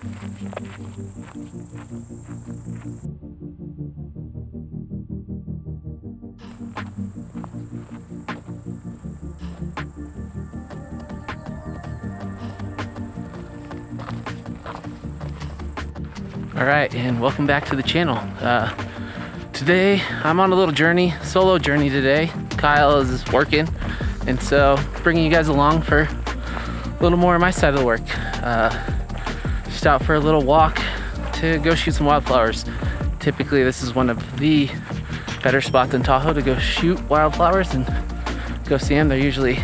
All right, and welcome back to the channel. Today, I'm on a little journey, solo journey today. Kyle is working, and so bringing you guys along for a little more of my side of the work. Just out for a little walk to go shoot some wildflowers. Typically, this is one of the better spots in Tahoe to go shoot wildflowers and go see them. They're usually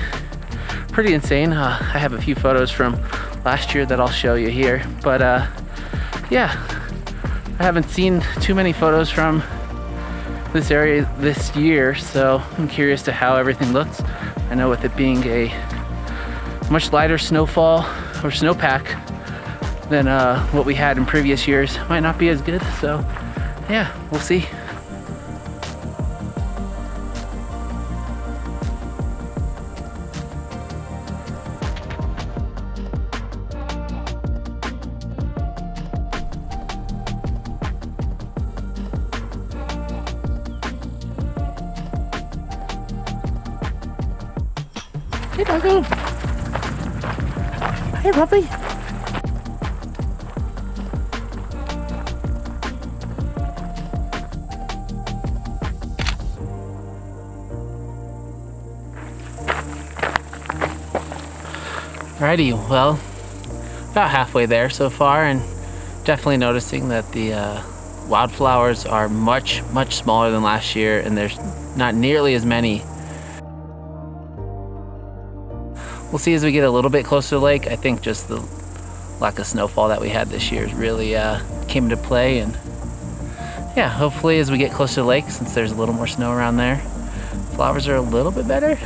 pretty insane. I have a few photos from last year that I'll show you here, but yeah. I haven't seen too many photos from this area this year, so I'm curious to how everything looks. I know with it being a much lighter snowfall or snowpack than what we had in previous years, might not be as good, so yeah, we'll see. Hey, doggo. Hey, puppy. Alrighty, well, about halfway there so far, and definitely noticing that the wildflowers are much, much smaller than last year, and there's not nearly as many. We'll see as we get a little bit closer to the lake. I think just the lack of snowfall that we had this year really came into play, and yeah, hopefully as we get closer to the lake, since there's a little more snow around there, flowers are a little bit better.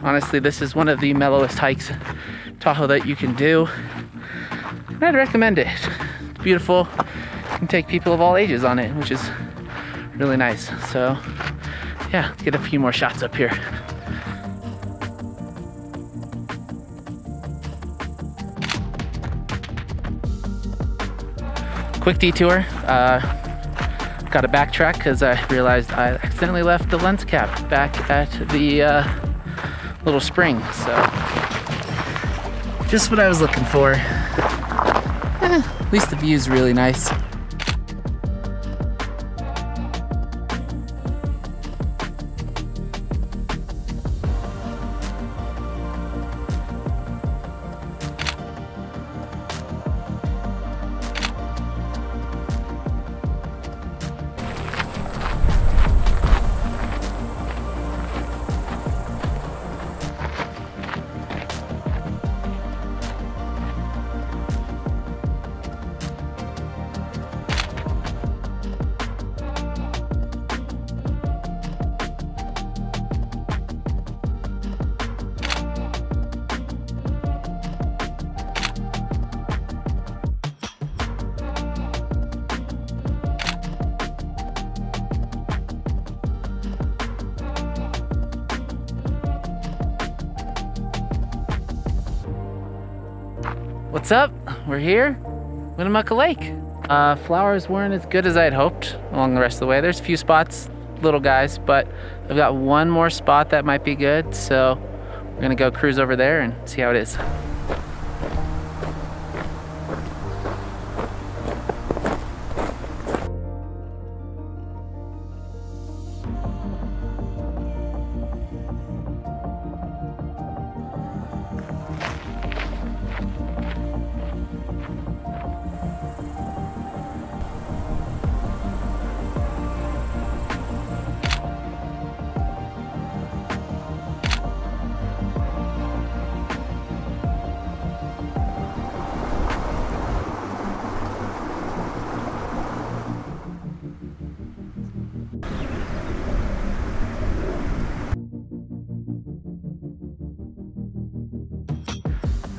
Honestly, this is one of the mellowest hikes Tahoe that you can do, and I'd recommend it. It's beautiful. You can take people of all ages on it, which is really nice. So yeah, let's get a few more shots up here. Quick detour. Got to backtrack because I realized I accidentally left the lens cap back at the little spring, so just what I was looking for. At least the view is really nice. What's up? We're here, Winnemucca Lake. Flowers weren't as good as I had hoped along the rest of the way. There's a few spots, little guys, but I've got one more spot that might be good, so we're gonna go cruise over there and see how it is.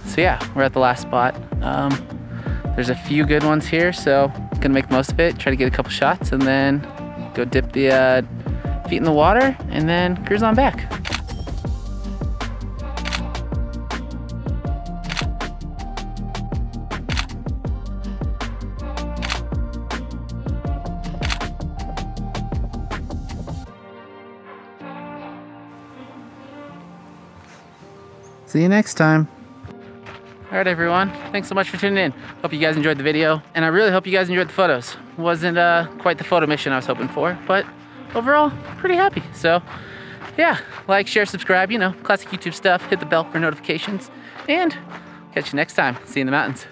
So yeah, we're at the last spot. There's a few good ones here, so gonna make the most of it, try to get a couple shots, and then go dip the feet in the water, and then cruise on back. See you next time. All right, everyone. Thanks so much for tuning in. Hope you guys enjoyed the video, and I really hope you guys enjoyed the photos. Wasn't quite the photo mission I was hoping for, but overall, pretty happy. So yeah, like, share, subscribe, you know, classic YouTube stuff. Hit the bell for notifications, and catch you next time. See you in the mountains.